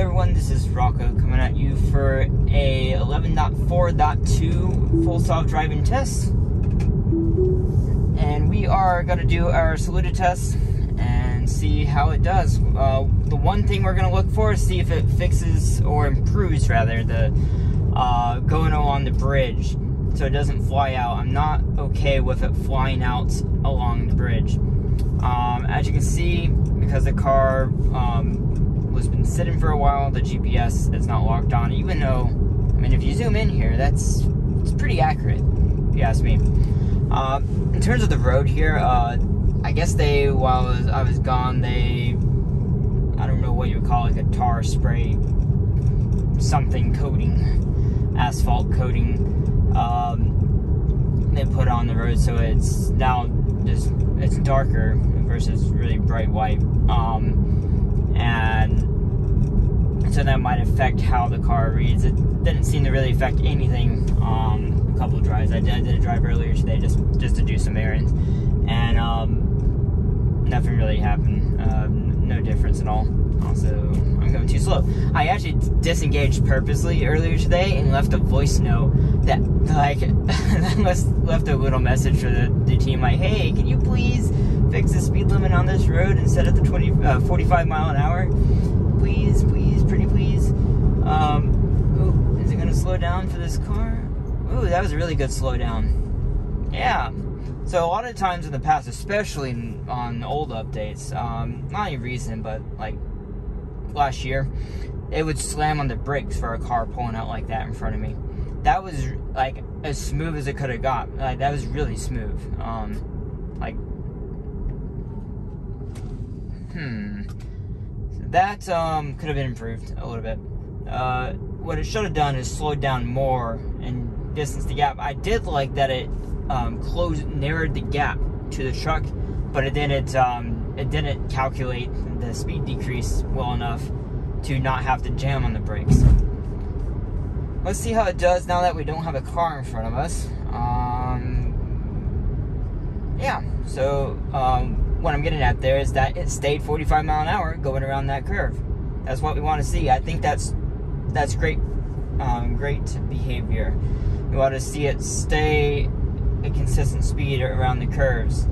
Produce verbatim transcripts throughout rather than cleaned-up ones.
everyone, this is Rocco coming at you for a eleven point four point two full self driving test. And we are going to do our Saluda test and see how it does. Uh, the one thing we're going to look for is see if it fixes or improves, rather, the uh, gono on the bridge so it doesn't fly out. I'm not okay with it flying out along the bridge. Um, as you can see, because the car um, was been sitting for a while, the G P S is not locked on, even though, I mean, if you zoom in here, that's it's pretty accurate, if you ask me. Uh, in terms of the road here, uh, I guess they, while I was, I was gone, they, I don't know what you would call it, a tar spray, something coating, asphalt coating, um, they put on the road, so it's now just, it's darker versus really bright white, um, and so that might affect how the car reads. It didn't seem to really affect anything. Um, a couple of drives I did, I did a drive earlier today just just to do some errands, and um, nothing really happened. Uh, no difference at all. Also, I'm going too slow. I actually disengaged purposely earlier today and left a voice note that, like, left a little message for the, the team, like, hey, can you please fix the speed limit on this road and set it to twenty, uh, forty-five mile an hour? Please, please, pretty please. Um, ooh, is it going to slow down for this car? Ooh, that was a really good slowdown. Yeah. So a lot of times in the past, especially on old updates, um, not any reason, but, like, last year, it would slam on the brakes for a car pulling out like that in front of me. That was, like, as smooth as it could have got. Like, that was really smooth. Um, like, hmm. So that, um, could have been improved a little bit. Uh, what it should have done is slowed down more and distanced the gap. I did like that it, um, closed, narrowed the gap to the truck, but it didn't, um, it didn't calculate the speed decrease well enough to not have to jam on the brakes. Let's see how it does now that we don't have a car in front of us. Um, yeah, so um, what I'm getting at there is that it stayed forty-five mile an hour going around that curve. That's what we want to see. I think that's that's great, um, great behavior. We want to see it stay at consistent speed around the curves.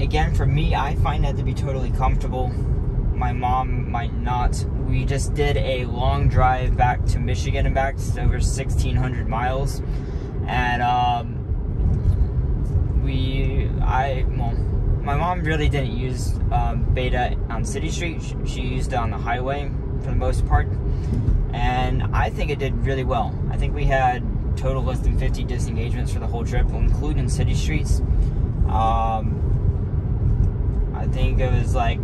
Again, for me, I find that to be totally comfortable. My mom might not. We just did a long drive back to Michigan and back. It's over sixteen hundred miles. And um, we, I, well, my mom really didn't use um, beta on City Street. She used it on the highway for the most part. And I think it did really well. I think we had total less than fifty disengagements for the whole trip, including City Streets. Um... I think it was like,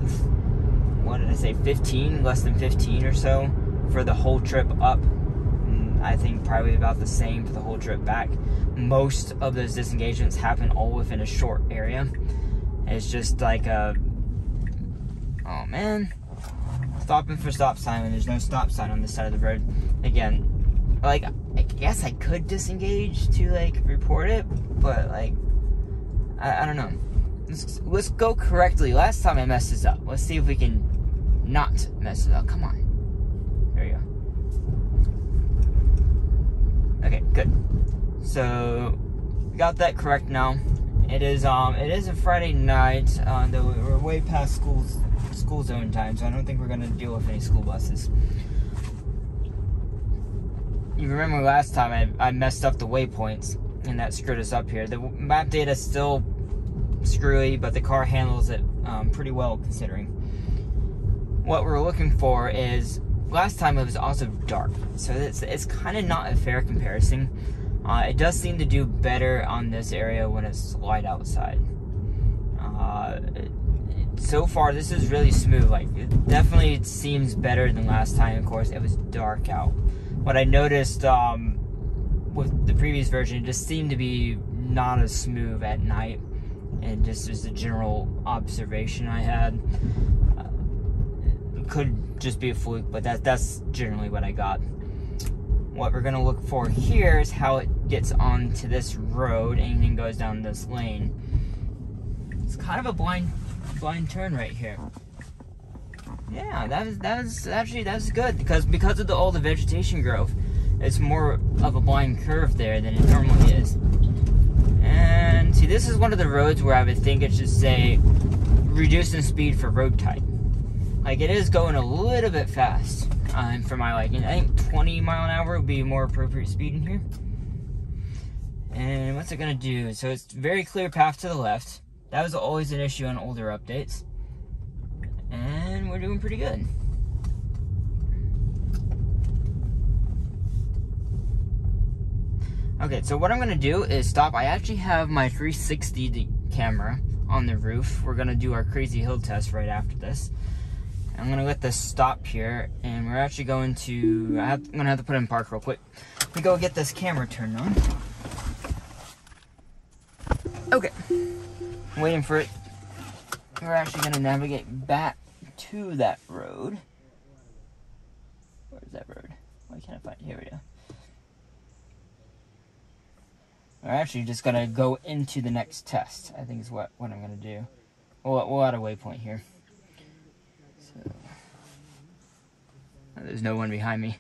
what did I say, fifteen, less than fifteen or so for the whole trip up. And I think probably about the same for the whole trip back. Most of those disengagements happen all within a short area. It's just like a, oh man, stopping for stop sign when there's no stop sign on this side of the road. Again, like, I guess I could disengage to, like, report it, but, like, I, I don't know. Let's, let's go correctly. Last time I messed this up. Let's see if we can not mess it up. Come on. There you go. Okay, good. So, we got that correct now. It is um, it is a Friday night, uh, though we're way past school's, school zone time, so I don't think we're going to deal with any school buses. You remember last time I, I messed up the waypoints, and that screwed us up here. The map data still screwy, but the car handles it um, pretty well considering. What we're looking for is, last time it was also dark, so it's, it's kind of not a fair comparison. Uh, it does seem to do better on this area when it's light outside. Uh, it, it, so far this is really smooth. Like, it definitely seems better than last time. Of course, it was dark out. What I noticed um, with the previous version, it just seemed to be not as smooth at night. And just as a general observation I had, uh, it could just be a fluke, but that, that's generally what I got. What we're going to look for here is how it gets onto this road and then goes down this lane. It's kind of a blind blind turn right here. Yeah, that was that was actually that was good because because of the all the vegetation growth, it's more of a blind curve there than it normally is. And see, this is one of the roads where I would think it should say reducing speed for road type. Like, it is going a little bit fast um, for my liking. I think twenty mile an hour would be more appropriate speed in here. And what's it gonna do? So it's very clear path to the left. That was always an issue on older updates. And we're doing pretty good. Okay, so what I'm gonna do is stop. I actually have my three sixty camera on the roof. We're gonna do our crazy hill test right after this. I'm gonna let this stop here, and we're actually going to, I have, I'm gonna have to put it in park real quick. Let me go get this camera turned on. Okay, I'm waiting for it. We're actually gonna navigate back to that road. Where's that road? Why can't I find it? Here we go. We're actually just gonna go into the next test, I think is what, what I'm gonna do. We'll, we'll add a waypoint here. So, there's no one behind me.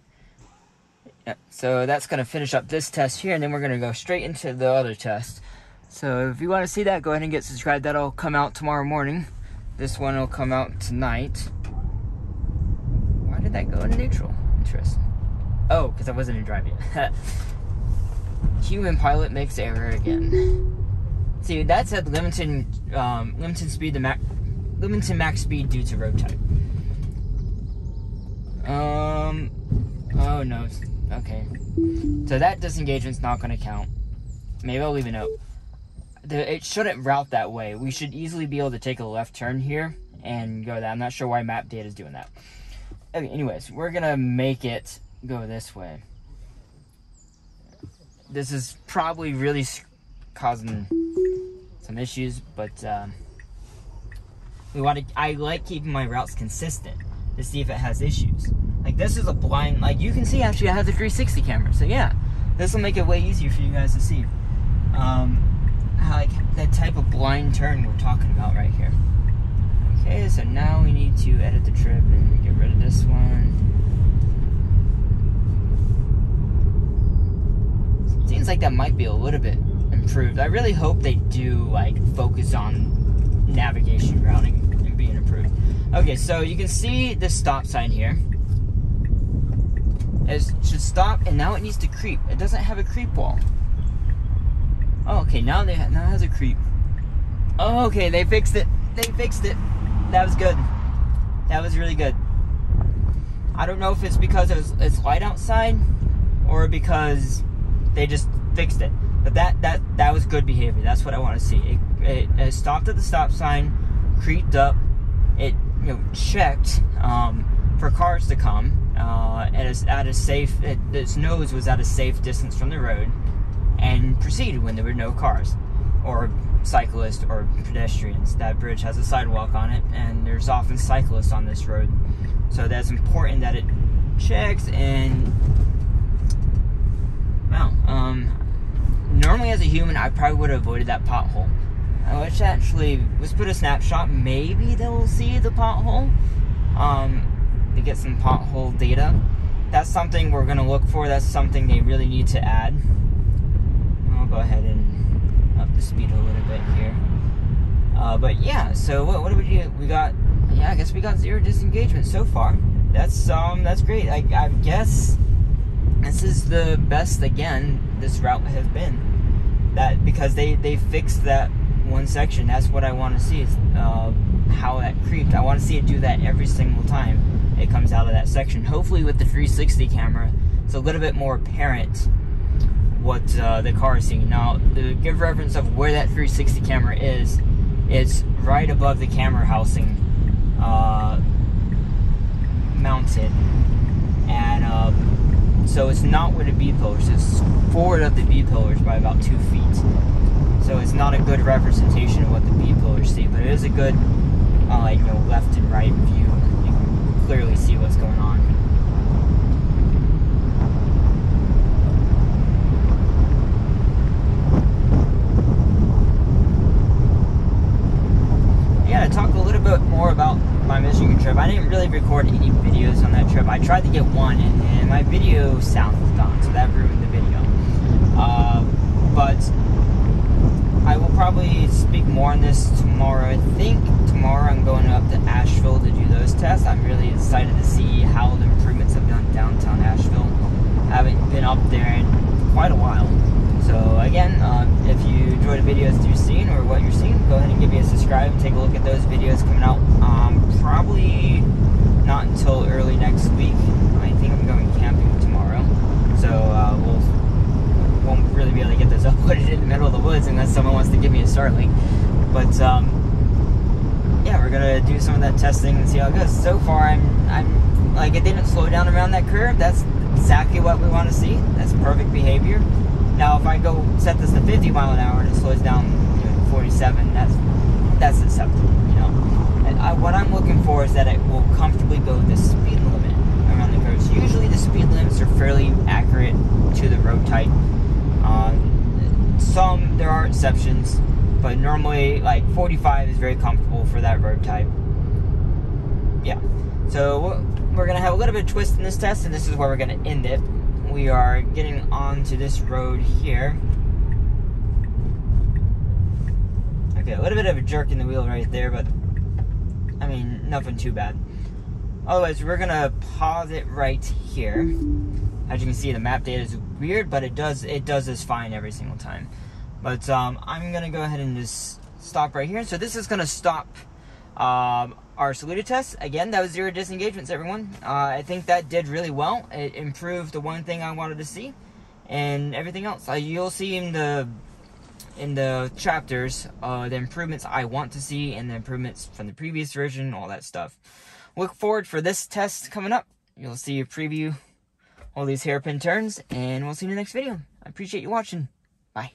Yeah, so that's gonna finish up this test here, and then we're gonna go straight into the other test. So if you want to see that, go ahead and get subscribed. That'll come out tomorrow morning. This one will come out tonight. Why did that go in neutral? Interesting. Oh, because I wasn't in drive yet. Human pilot makes error again. See, that's at limited, um, limited speed, the max, limited max speed due to road type. Um. Oh no. Okay. So that disengagement's not going to count. Maybe I'll leave a note. It shouldn't route that way. We should easily be able to take a left turn here and go that. I'm not sure why map data is doing that. Okay, anyways, we're gonna make it go this way. This is probably really causing some issues, but um, we want to. I like keeping my routes consistent to see if it has issues. Like, this is a blind. Like, you can see actually, I have the three sixty camera, so yeah, this will make it way easier for you guys to see. Um, Like that type of blind turn we're talking about right here. Okay, so now we need to edit the trip and get rid of this one. Seems like that might be a little bit improved. I really hope they do like focus on navigation, routing, and being improved. Okay, so you can see the stop sign here. It should stop, and now it needs to creep. It doesn't have a creep wall. Oh, okay, now they ha now it has a creep. Oh, okay, they fixed it. They fixed it. That was good. That was really good. I don't know if it's because it was, it's light outside, or because they just fixed it. But that that that was good behavior. That's what I want to see. It, it, it stopped at the stop sign, creeped up. It you know checked um, for cars to come, uh, and it's at a safe. It, its nose was at a safe distance from the road, and proceeded when there were no cars or cyclists or pedestrians. That bridge has a sidewalk on it, and there's often cyclists on this road, so that's important that it checks. And well, um, normally as a human I probably would have avoided that pothole, which actually, let's put a snapshot, maybe they'll see the pothole um, to get some pothole data. That's something we're going to look for. That's something they really need to add. Go ahead and up the speed a little bit here. Uh, but yeah, so what, what do we do? We got, yeah, I guess we got zero disengagement so far. That's um, that's great. I, I guess this is the best again this route has been. That because they they fixed that one section. That's what I want to see is uh, how that creeped. I want to see it do that every single time it comes out of that section. Hopefully with the three sixty camera, it's a little bit more apparent what uh, the car is seeing. Now, to give reference of where that three sixty camera is, it's right above the camera housing uh, mounted, and uh, so it's not where the B-pillars, it's forward of the B-pillars by about two feet. So it's not a good representation of what the B-pillars see, but it is a good uh, like, you know, left and right view. You can clearly see what's going on. Talk a little bit more about my Michigan trip. I didn't really record I tried to get one, and, and my video sound was gone, so that ruined the video. Uh, but I will probably speak more on this tomorrow. I think tomorrow I'm going up to Asheville to do those tests. I'm really excited to see how the improvements have been in downtown Asheville. I haven't been up there in quite a while. So again, uh, if you enjoy the videos that you've seen or what you're seeing, go ahead and give me a subscribe. Take a look at those videos coming out. Um, probably not until early next week. I think I'm going camping tomorrow. So uh, we'll won't really be able to get those uploaded in the middle of the woods unless someone wants to give me a Starlink. But um, yeah, we're gonna do some of that testing and see how it goes. So far, I'm I'm like it didn't slow down around that curve. That's exactly what we want to see. That's perfect behavior. Now, if I go set this to fifty mile an hour and it slows down you know, forty-seven, that's that's acceptable, you know. And I, what I'm looking for is that it will comfortably go the speed limit around the curves. Usually, the speed limits are fairly accurate to the road type. Um, some there are exceptions, but normally like forty-five is very comfortable for that road type. Yeah, so we're gonna have a little bit of twist in this test, and this is where we're gonna end it. We are getting onto this road here. Okay, a little bit of a jerk in the wheel right there, but I mean nothing too bad. Otherwise, we're gonna pause it right here. As you can see, the map data is weird, but it does it does this fine every single time. But um, I'm gonna go ahead and just stop right here. So this is gonna stop um, our Saluda test. Again, that was zero disengagements, everyone. Uh, I think that did really well. It improved the one thing I wanted to see, and everything else. Uh, you'll see in the in the chapters uh, the improvements I want to see and the improvements from the previous version, all that stuff. Look forward for this test coming up. You'll see a preview. All these hairpin turns, and we'll see you in the next video. I appreciate you watching. Bye.